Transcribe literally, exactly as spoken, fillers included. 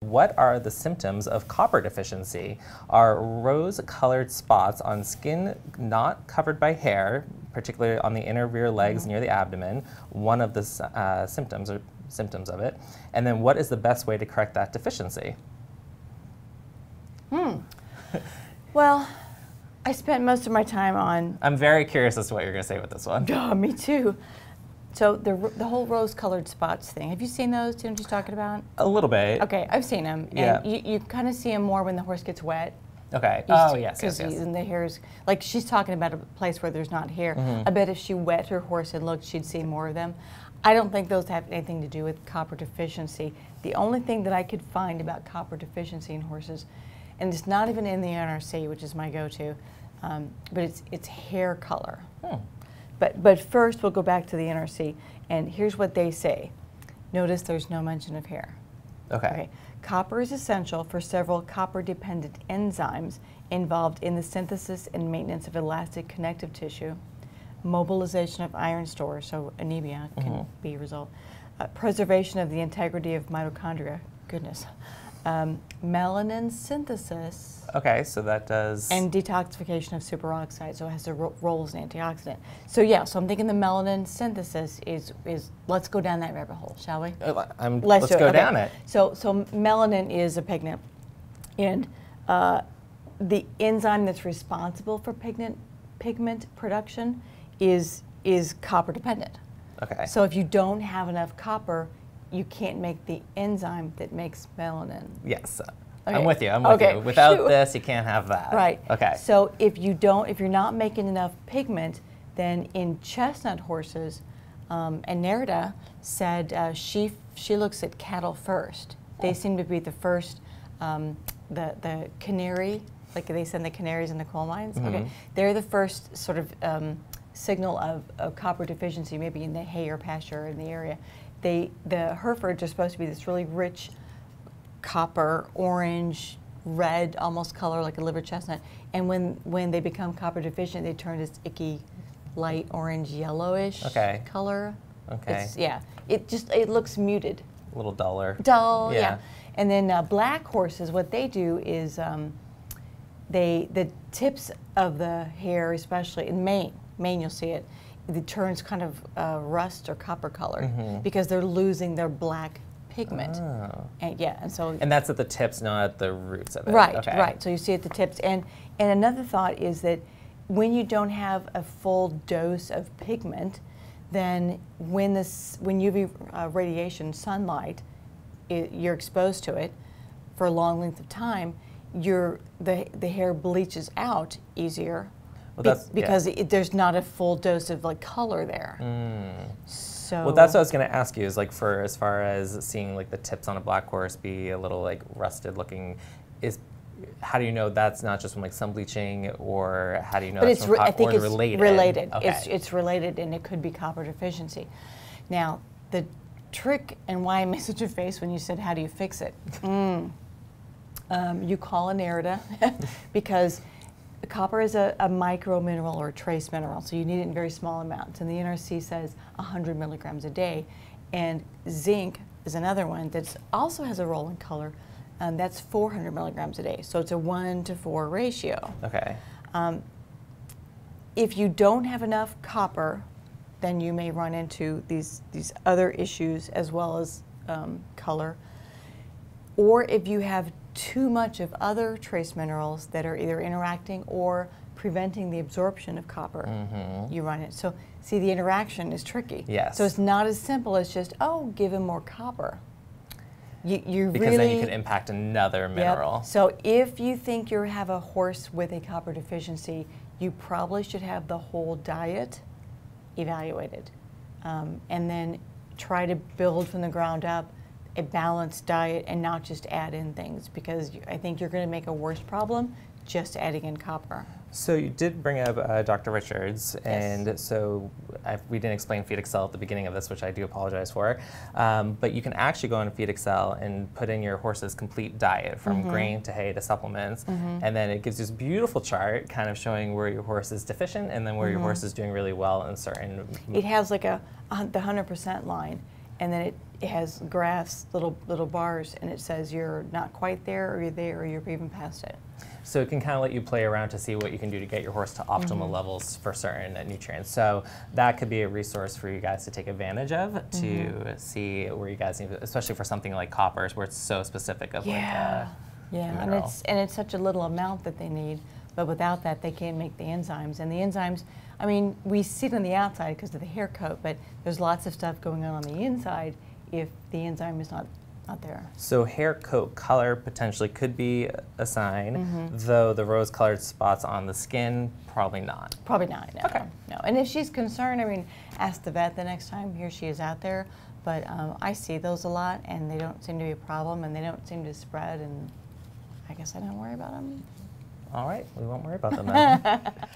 What are the symptoms of copper deficiency? Are rose-colored spots on skin not covered by hair, particularly on the inner rear legs near the abdomen, one of the uh, symptoms or symptoms of it? And then what is the best way to correct that deficiency? Hmm. Well, I spent most of my time on... I'm very curious as to what you're going to say with this one. Oh, me too. So the, the whole rose-colored spots thing, have you seen those? Do you know what she's talking about? A little bit. Okay, I've seen them. Yeah. And you, you kind of see them more when the horse gets wet. Okay. You oh, yes, yes, yes. And the hair is, like she's talking about a place where there's not hair. Mm-hmm. I bet if she wet her horse and looked, she'd see more of them. I don't think those have anything to do with copper deficiency. The only thing that I could find about copper deficiency in horses, and it's not even in the N R C, which is my go-to, um, but it's, it's hair color. Hmm. But, but first, we'll go back to the N R C, and here's what they say. Notice there's no mention of hair. Okay. Okay. Copper is essential for several copper-dependent enzymes involved in the synthesis and maintenance of elastic connective tissue, mobilization of iron stores, so anemia can mm-hmm. be a result, uh, preservation of the integrity of mitochondria, goodness, um, melanin synthesis. Okay, so that does... And detoxification of superoxide, so it has a ro role as an antioxidant. So yeah, so I'm thinking the melanin synthesis is, is let's go down that rabbit hole, shall we? Uh, I'm, let's let's go it. down okay. it. So, so melanin is a pigment, and uh, the enzyme that's responsible for pigment, pigment production is, is copper dependent. Okay. So if you don't have enough copper, you can't make the enzyme that makes melanin. Yes. Okay. I'm with you, I'm with okay. you. Without Phew. this, you can't have that. Right. Okay. So if you don't, if you're not making enough pigment, then in chestnut horses, um, and Nerida said uh, she, she looks at cattle first. They oh. seem to be the first, um, the, the canary, like they send the canaries in the coal mines. Mm-hmm. Okay. They're the first sort of um, signal of, of copper deficiency, maybe in the hay or pasture or in the area. They, the Herefords are supposed to be this really rich, copper, orange, red, almost color like a liver chestnut. And when, when they become copper deficient, they turn this icky, light orange, yellowish okay. color. Okay. It's, yeah. It just, it looks muted. A little duller. Dull, yeah. yeah. And then uh, black horses, what they do is um, they, the tips of the hair, especially in mane, mane you'll see it, it turns kind of uh, rust or copper color mm-hmm. because they're losing their black pigment. Oh. And yeah, and so and that's at the tips, not at the roots of it. Right, okay. right. So you see at the tips, and and another thought is that when you don't have a full dose of pigment, then when this when U V uh, radiation, sunlight, it, you're exposed to it for a long length of time, your the the hair bleaches out easier. Well, that's, Be because yeah. it, there's not a full dose of like color there. Mm. So well, that's what I was going to ask you. Is like for as far as seeing like the tips on a black horse be a little like rusted looking, is how do you know that's not just from like sun bleaching, or how do you know but that's it's from copper? I think it's related. related. Okay. It's it's related, and it could be copper deficiency. Now the trick and why I made such a face when you said how do you fix it? mm. um, you call a Nerida because. Copper is a, a micro mineral or a trace mineral, so you need it in very small amounts. And the N R C says one hundred milligrams a day. And zinc is another one that also has a role in color, and that's four hundred milligrams a day. So it's a one to four ratio. Okay. Um, if you don't have enough copper, then you may run into these these other issues as well as um, color. Or if you have too much of other trace minerals that are either interacting or preventing the absorption of copper, mm-hmm. you run it. So see, the interaction is tricky. Yes. So it's not as simple as just, oh, give him more copper. You, you because really, then you can impact another mineral. Yep. So if you think you have a horse with a copper deficiency, you probably should have the whole diet evaluated. Um, and then try to build from the ground up a balanced diet and not just add in things, because I think you're going to make a worse problem just adding in copper. So you did bring up uh, Doctor Richards, yes. and so I've, we didn't explain FeedXL at the beginning of this, which I do apologize for, um, but you can actually go on FeedXL and put in your horse's complete diet from mm-hmm. grain to hay to supplements, mm-hmm. and then it gives you this beautiful chart kind of showing where your horse is deficient and then where mm-hmm. your horse is doing really well in certain... It has like a, the one hundred percent line, and then it it has graphs, little little bars, and it says you're not quite there, or you're there, or you're even past it. So it can kind of let you play around to see what you can do to get your horse to optimal mm-hmm. levels for certain uh, nutrients. So that could be a resource for you guys to take advantage of to mm-hmm. see where you guys need, especially for something like coppers, where it's so specific of yeah. like a, yeah, a mineral. And it's and it's such a little amount that they need. But without that, they can't make the enzymes. And the enzymes, I mean, we see it on the outside because of the hair coat, but there's lots of stuff going on on the inside if the enzyme is not. Not there. So hair coat color potentially could be a sign, mm-hmm. though the rose-colored spots on the skin, probably not. Probably not, no. Okay. No. And if she's concerned, I mean, ask the vet the next time here she is out there, but um, I see those a lot, and they don't seem to be a problem, and they don't seem to spread, and I guess I don't worry about them. All right, we won't worry about them then.